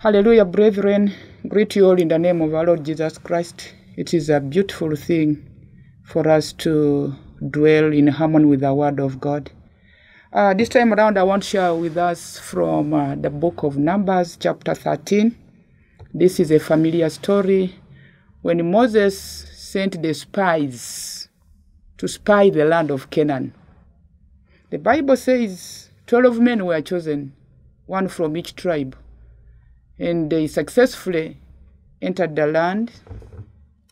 Hallelujah, brethren. Greet you all in the name of our Lord Jesus Christ. It is a beautiful thing for us to dwell in harmony with the Word of God. This time around, I want to share with us from the book of Numbers, chapter 13. This is a familiar story. When Moses sent the spies to spy the land of Canaan, the Bible says 12 men were chosen, one from each tribe. And they successfully entered the land,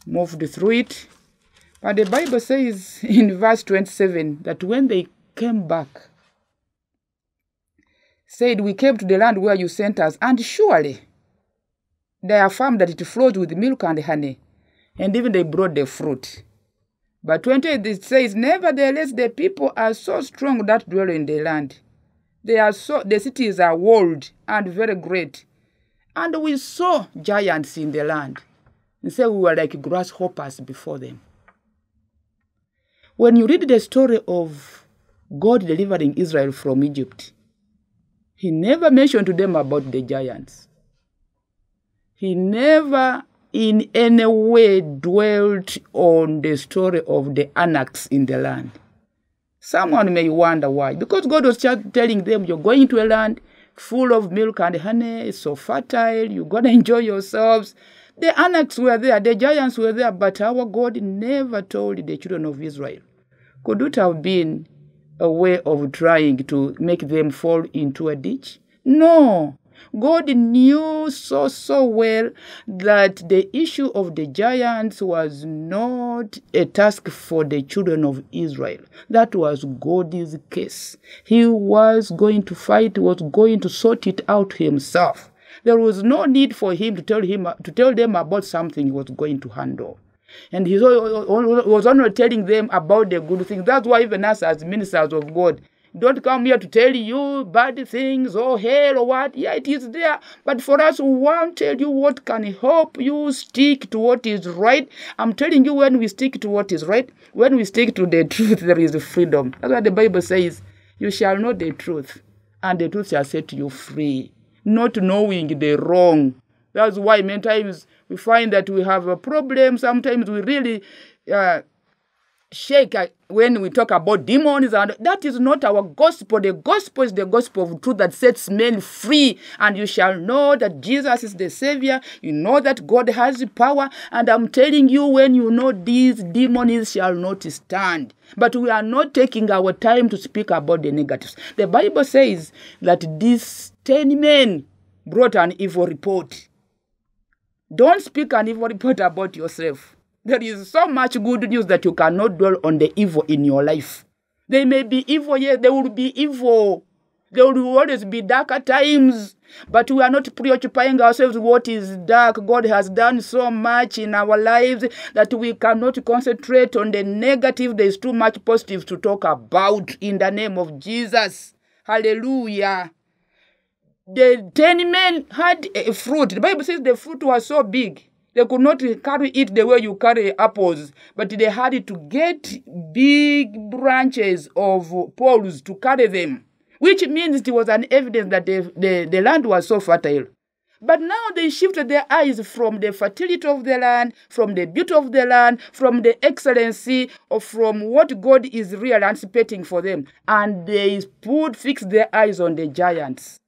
moved through it. But the Bible says in verse 27 that when they came back, said, "We came to the land where you sent us, and surely they affirmed that it flows with milk and honey, and even they brought the fruit." But 28, it says, "Nevertheless, the people are so strong that dwell in the land. The cities are walled and very great. And we saw giants in the land. And so we were like grasshoppers before them." When you read the story of God delivering Israel from Egypt, he never mentioned to them about the giants. He never in any way dwelt on the story of the anarchs in the land. Someone may wonder why. Because God was just telling them, you're going to a land full of milk and honey, it's so fertile, you're going to enjoy yourselves. The anarchs were there, the giants were there, but our God never told the children of Israel. Could it have been a way of trying to make them fall into a ditch? No. God knew so well that the issue of the giants was not a task for the children of Israel. That was God's case. He was going to fight, was going to sort it out himself. There was no need for him to tell them about something he was going to handle. And he was only telling them about the good things. That's why even us as ministers of God, don't come here to tell you bad things or hell or what. Yeah, it is there. But for us, we won't tell you what can help you stick to what is right. I'm telling you, when we stick to what is right, when we stick to the truth, there is freedom. That's what the Bible says. You shall know the truth, and the truth shall set you free. Not knowing the wrong. That's why many times we find that we have a problem. Sometimes we really shake when we talk about demons, and that is not our gospel. The gospel is the gospel of truth that sets men free, and you shall know that Jesus is the Savior. You know that God has power, and I'm telling you, when you know these, demons shall not stand. But we are not taking our time to speak about the negatives. The Bible says that these 10 men brought an evil report. Don't speak an evil report about yourself. There is so much good news that you cannot dwell on the evil in your life. They may be evil, yes, they will be evil. There will always be darker times. But we are not preoccupying ourselves with what is dark. God has done so much in our lives that we cannot concentrate on the negative. There is too much positive to talk about in the name of Jesus. Hallelujah. The 10 men had a fruit. The Bible says the fruit was so big, they could not carry it the way you carry apples, but they had to get big branches of poles to carry them, which means it was an evidence that the land was so fertile. But now they shifted their eyes from the fertility of the land, from the beauty of the land, from the excellency, or from what God is really anticipating for them. And they fixed their eyes on the giants.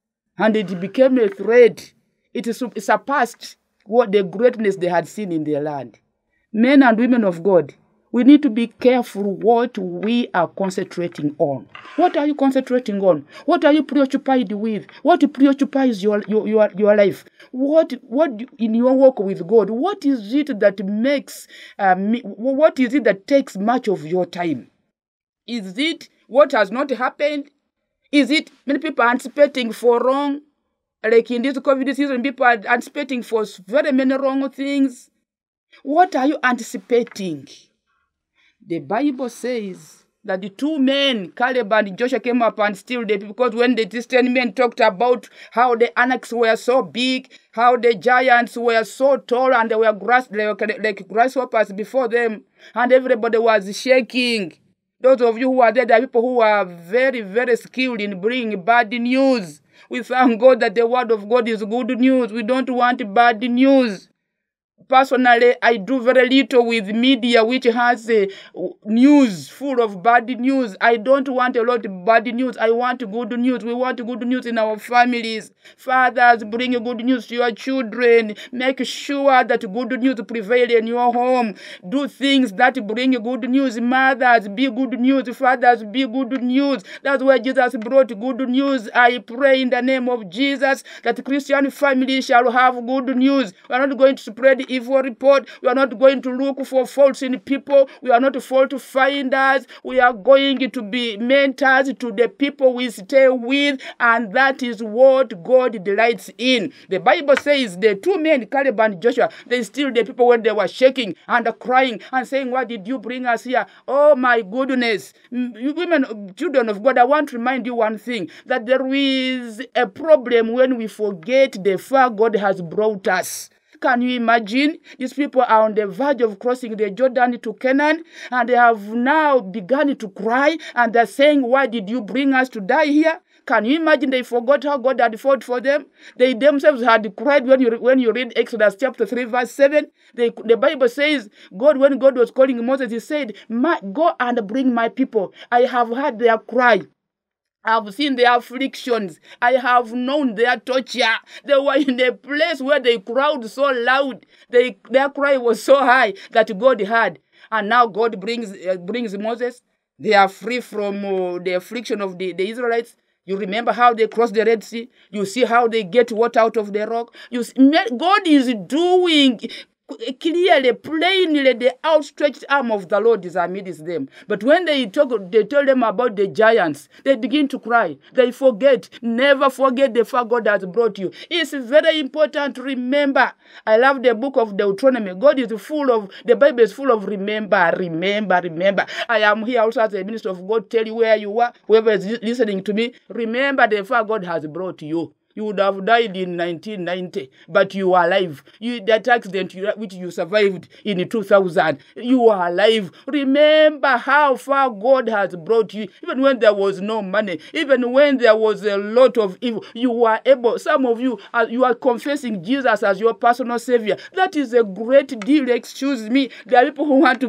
And it became a threat. It surpassed what the greatness they had seen in their land. Men and women of God, we need to be careful what we are concentrating on. What are you concentrating on? What are you preoccupied with? What preoccupies your life? What in your walk with God? What is it that makes? What is it that takes much of your time? Is it what has not happened? Is it many people are anticipating for wrong? Like in this COVID season, people are anticipating for very many wrong things. What are you anticipating? The Bible says that the two men, Caleb and Joshua, came up and still they, because when the 10 men talked about how the anarchs were so big, how the giants were so tall, and they were like grasshoppers before them, and everybody was shaking. Those of you who are there are people who are very, very skilled in bringing bad news. We thank God that the word of God is good news. We don't want bad news. Personally, I do very little with media which has news full of bad news. I don't want a lot of bad news. I want good news. We want good news in our families. Fathers, bring good news to your children. Make sure that good news prevail in your home. Do things that bring good news. Mothers, be good news. Fathers, be good news. That's why Jesus brought good news. I pray in the name of Jesus that Christian families shall have good news. We are not going to spread evil report. We are not going to look for faults in people. We are not fault finders. We are going to be mentors to the people we stay with, and that is what God delights in. The Bible says the two men, Caleb and Joshua, they stilled the people when they were shaking and crying and saying, "Why did you bring us here? Oh my goodness." You women, children of God, I want to remind you one thing, that there is a problem when we forget the far God has brought us. Can you imagine? These people are on the verge of crossing the Jordan to Canaan, and they have now begun to cry, and they're saying, "Why did you bring us to die here?" Can you imagine? They forgot how God had fought for them. They themselves had cried. When you read Exodus chapter 3 verse 7, the Bible says, God, when God was calling Moses, he said, "Go and bring my people. I have heard their cry. I have seen their afflictions. I have known their torture." They were in a place where they cried so loud. Their cry was so high that God heard. And now God brings Moses. They are free from the affliction of the Israelites. You remember how they crossed the Red Sea. You see how they get water out of the rock. You see, God is doing clearly, plainly, the outstretched arm of the Lord is amidst them. But when they tell them about the giants, they begin to cry. They forget. Never forget the far God has brought you. It's very important to remember. I love the book of Deuteronomy. God is full of, the Bible is full of remember, remember, remember. I am here also as a minister of God. Tell you where you are, whoever is listening to me, remember the far God has brought you. You would have died in 1990, but you are alive. That accident which you survived in 2000, you are alive. Remember how far God has brought you. Even when there was no money, even when there was a lot of evil, you were able. Some of you are confessing Jesus as your personal Savior. That is a great deal, excuse me. There are people who want to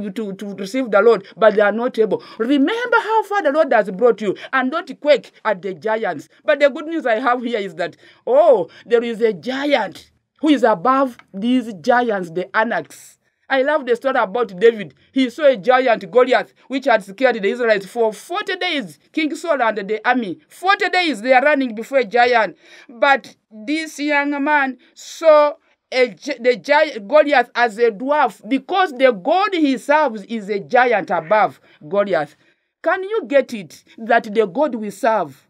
receive the Lord, but they are not able. Remember how far the Lord has brought you, and don't quake at the giants. But the good news I have here is that, oh, there is a giant who is above these giants, the Anaks. I love the story about David. He saw a giant, Goliath, which had scared the Israelites for 40 days. King Saul and the army. 40 days they are running before a giant. But this young man saw the giant Goliath as a dwarf, because the God he serves is a giant above Goliath. Can you get it? That the God we serve,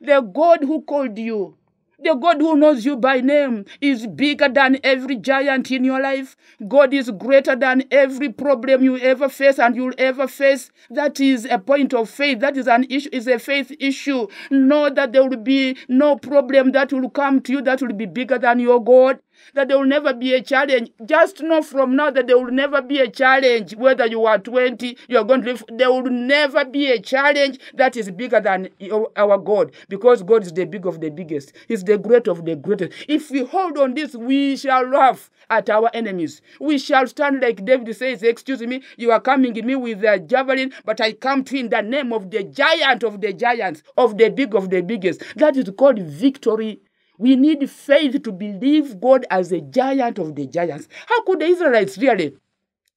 the God who called you, the God who knows you by name, is bigger than every giant in your life. God is greater than every problem you ever face and you'll ever face. That is a point of faith. That is an issue. It's a faith issue. Know that there will be no problem that will come to you that will be bigger than your God. That there will never be a challenge. Just know from now that there will never be a challenge. Whether you are 20, you are going to live, there will never be a challenge that is bigger than our God, because God is the big of the biggest. He's the great of the greatest. If we hold on this, we shall laugh at our enemies. We shall stand like David says, "Excuse me, you are coming at me with a javelin, but I come to you in the name of the giant of the giants, of the big of the biggest." That is called victory. We need faith to believe God as a giant of the giants. How could the Israelites really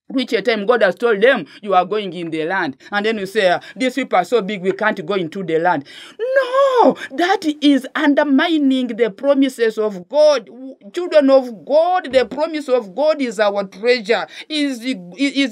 reach a time God has told them, "You are going in the land"? And then you say, "These people are so big, we can't go into the land." No, that is undermining the promises of God. Children of God, the promise of God is our treasure. Is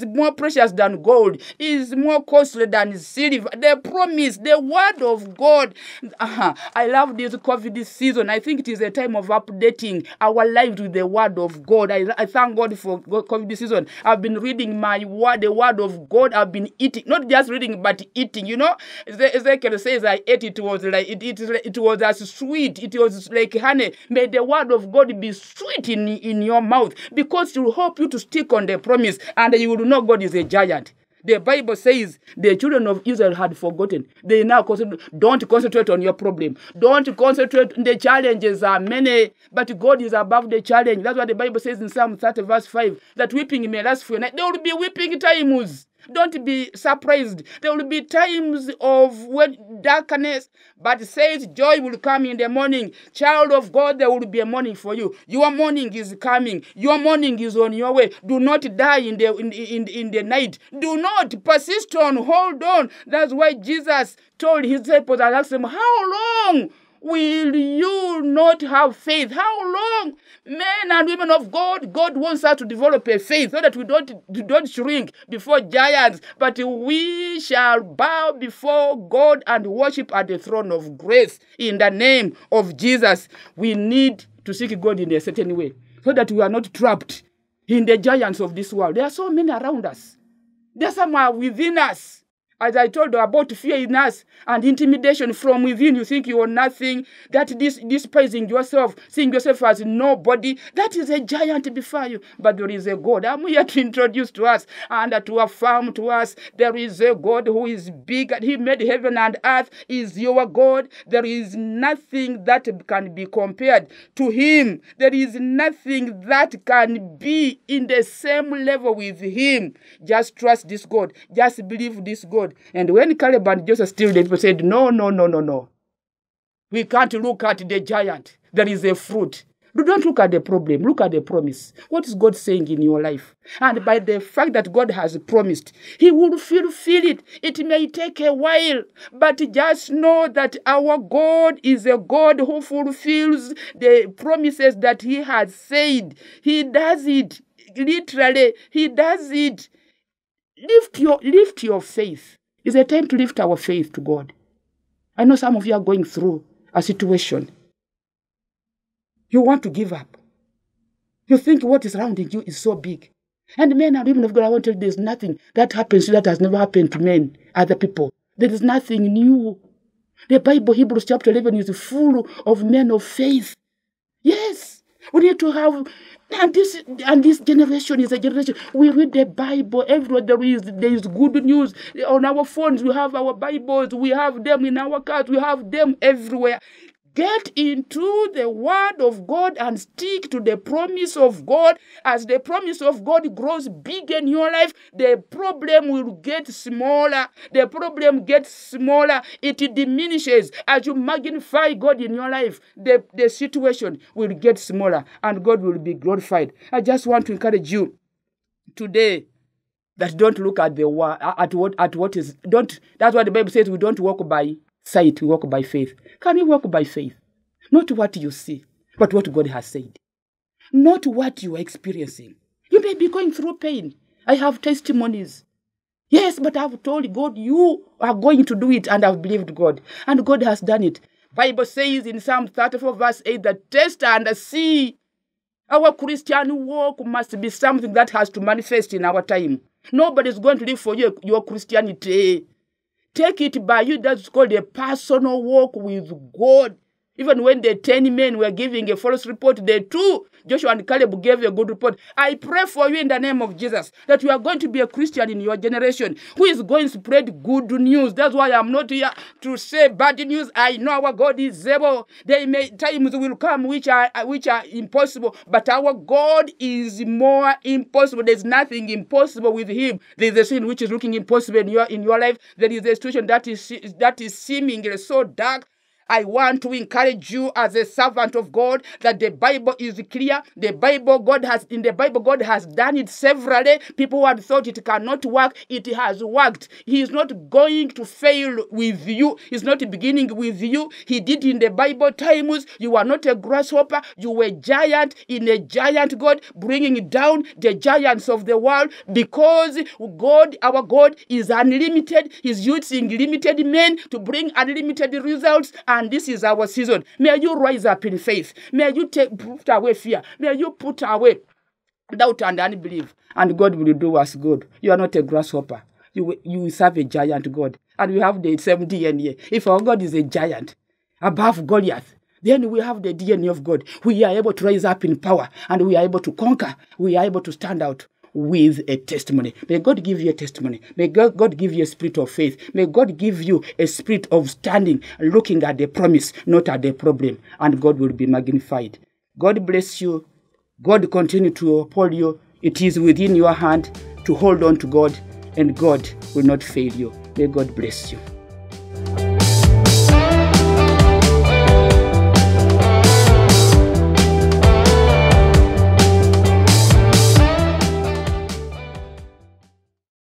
more precious than gold. Is more costly than silver. The promise, the word of God. I love this COVID season. I think it is a time of updating our lives with the word of God. I thank God for COVID season. I've been reading my word, the word of God. I've been eating, not just reading, but eating. You know, Ezekiel says, "I ate it, was like it was as sweet. It was like honey." May the word of God be sweet in your mouth, because it will help you to stick on the promise, and you will know God is a giant. The Bible says the children of Israel had forgotten. They now don't concentrate on your problem. Don't concentrate on the challenges are many, but God is above the challenge. That's what the Bible says in Psalm 30 verse 5, that weeping may last for a night. There will be weeping times. Don't be surprised. There will be times of darkness, but says joy will come in the morning. Child of God, there will be a morning for you. Your morning is coming. Your morning is on your way. Do not die in the night. Do not persist on. Hold on. That's why Jesus told his disciples and asked them, how long will you not have faith? How long? Men and women of God, God wants us to develop a faith so that we don't shrink before giants, but we shall bow before God and worship at the throne of grace in the name of Jesus. We need to seek God in a certain way so that we are not trapped in the giants of this world. There are so many around us. There are some are within us. As I told you about fear in us and intimidation from within, you think you are nothing, that despising yourself, seeing yourself as nobody, that is a giant before you. But there is a God. I'm here to introduce to us and to affirm to us there is a God who is big. He made heaven and earth. He is your God. There is nothing that can be compared to him. There is nothing that can be in the same level with him. Just trust this God. Just believe this God. And when Caleb and Joshua still, the people said, no, no, no, no, no. We can't look at the giant. There is a fruit. Don't look at the problem. Look at the promise. What is God saying in your life? And by the fact that God has promised, he will fulfill it. It may take a while, but just know that our God is a God who fulfills the promises that he has said. He does it. Literally, he does it. Lift your faith. It's a time to lift our faith to God. I know some of you are going through a situation. You want to give up. You think what is surrounding you is so big. And men and women of God, I want to tell you, there's nothing that happens that has never happened to men, other people. There is nothing new. The Bible, Hebrews chapter 11, is full of men of faith. Yes. We need to have, and this generation is a generation. We read the Bible everywhere. There is good news. On our phones, we have our Bibles. We have them in our cars. We have them everywhere. Get into the word of God and stick to the promise of God. As the promise of God grows big in your life, the problem will get smaller. The problem gets smaller. It diminishes. As you magnify God in your life, the situation will get smaller and God will be glorified. I just want to encourage you today that don't look at the word, at what is, don't, that's what the Bible says, we don't walk by sight, we walk by faith. Can you walk by faith? Not what you see, but what God has said. Not what you are experiencing. You may be going through pain. I have testimonies. Yes, but I've told God, you are going to do it, and I've believed God. And God has done it. Bible says in Psalm 34 verse 8, that test and see. Our Christian walk must be something that has to manifest in our time. Nobody's going to live for you, your Christianity. Take it by you. That's called a personal walk with God. Even when the 10 men were giving a false report, the two, Joshua and Caleb, gave a good report. I pray for you in the name of Jesus that you are going to be a Christian in your generation who is going to spread good news. That's why I'm not here to say bad news. I know our God is able. There may times will come which are impossible, but our God is more impossible. There's nothing impossible with him. There's a sin which is looking impossible in your life. There is a situation that is seemingly so dark. I want to encourage you as a servant of God that the Bible is clear. In the Bible, God has done it severally. People who had thought it cannot work, it has worked. He is not going to fail with you. He's not beginning with you. He did in the Bible times. You are not a grasshopper. You were a giant in a giant God, bringing down the giants of the world, because God, our God, is unlimited. He's using limited men to bring unlimited results. And this is our season. May you rise up in faith. May you put away fear. May you put away doubt and unbelief. And God will do us good. You are not a grasshopper. You serve a giant God. And we have the same DNA. If our God is a giant above Goliath, then we have the DNA of God. We are able to rise up in power. And we are able to conquer. We are able to stand out. with a testimony. May God give you a testimony. May God give you a spirit of faith. May God give you a spirit of standing, looking at the promise, not at the problem. And God will be magnified. God bless you. God continue to uphold you. It is within your hand to hold on to God, and God will not fail you. May God bless you.